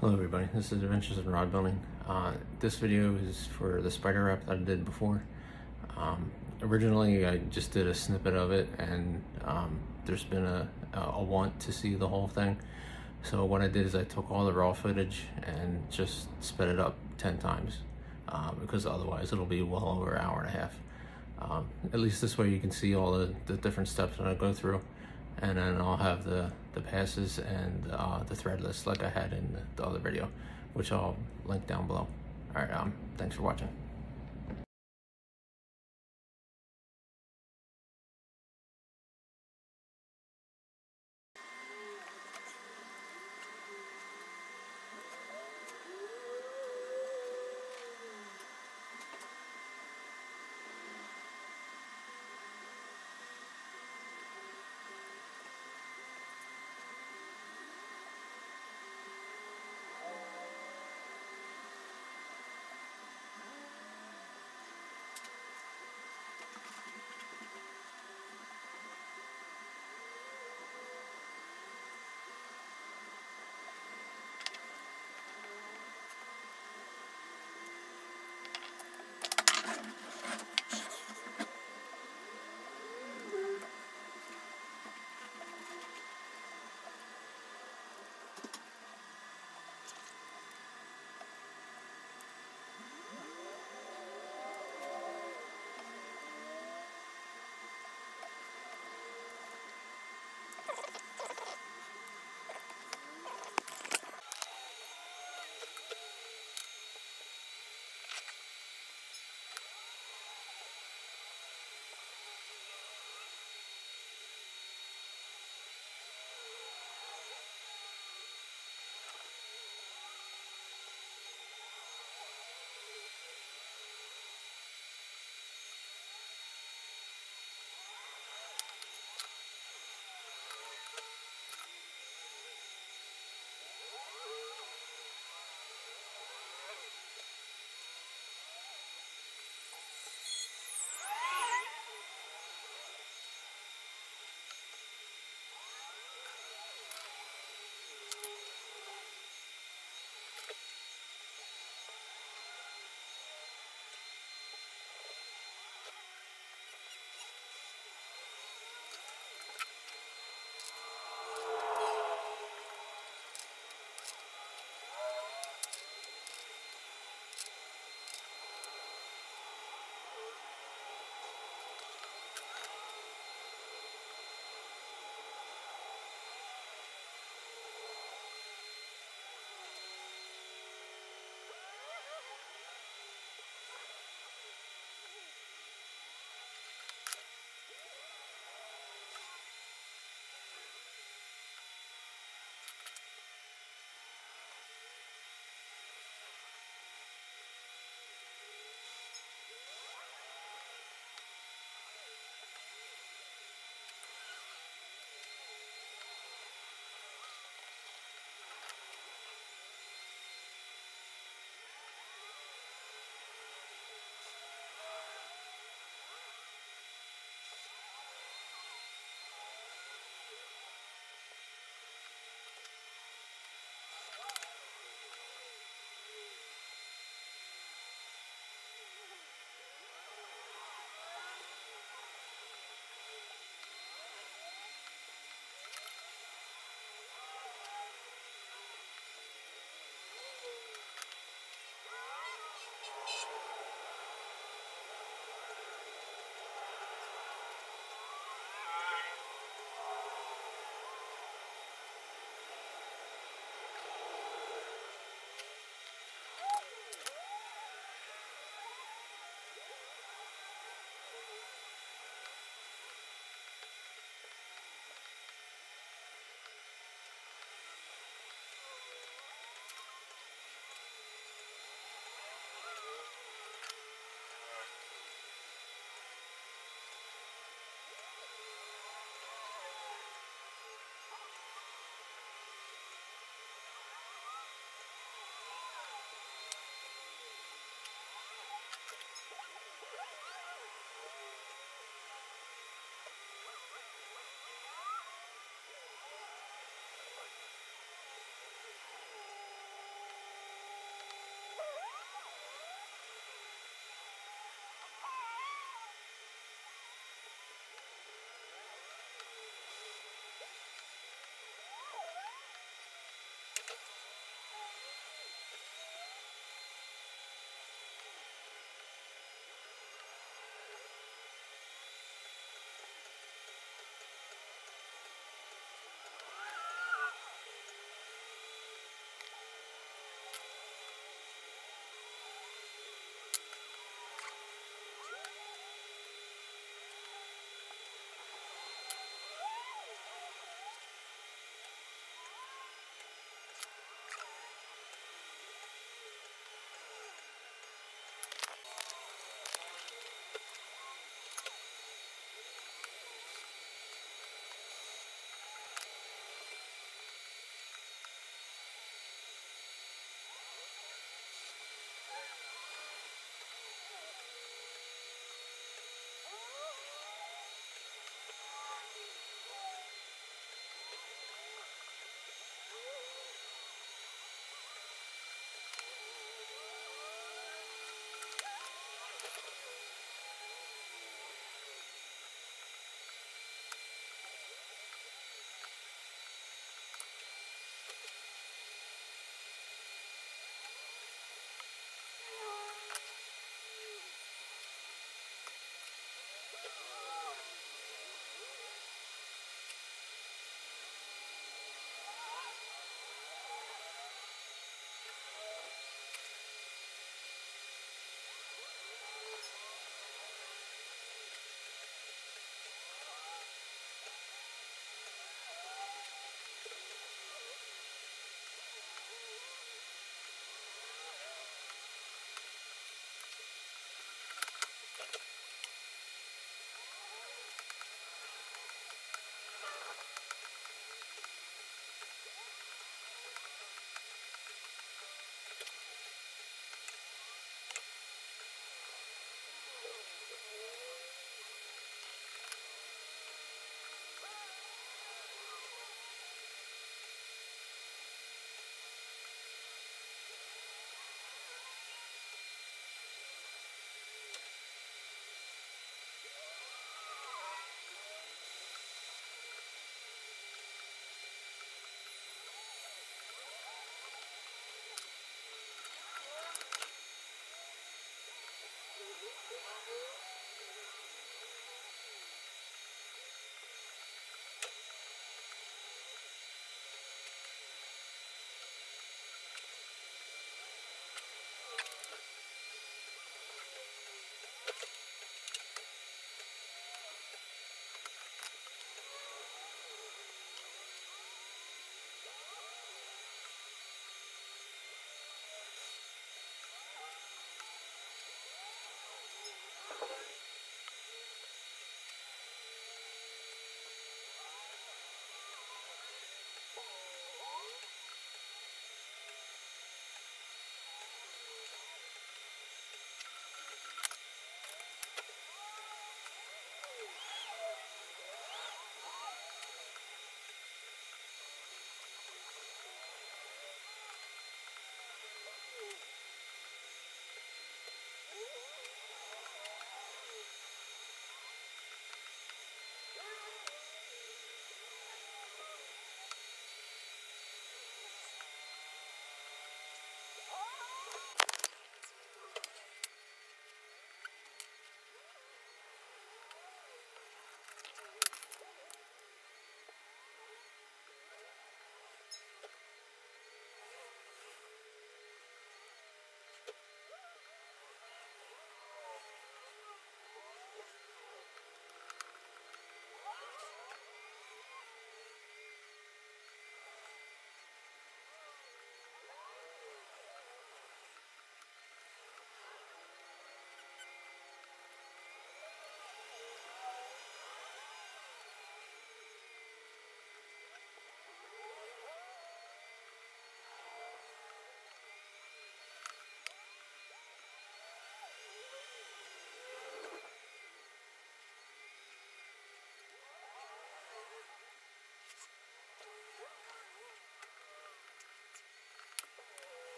Hello everybody, this is Adventures in Rod Building. This video is for the spider wrap that I did before. Originally I just did a snippet of it, and there's been a want to see the whole thing. So what I did is I took all the raw footage and just sped it up 10 times because otherwise it'll be well over an hour and a half. At least this way you can see all the different steps that I go through. And then I'll have the passes and the thread list like I had in the other video, which I'll link down below. All right, thanks for watching.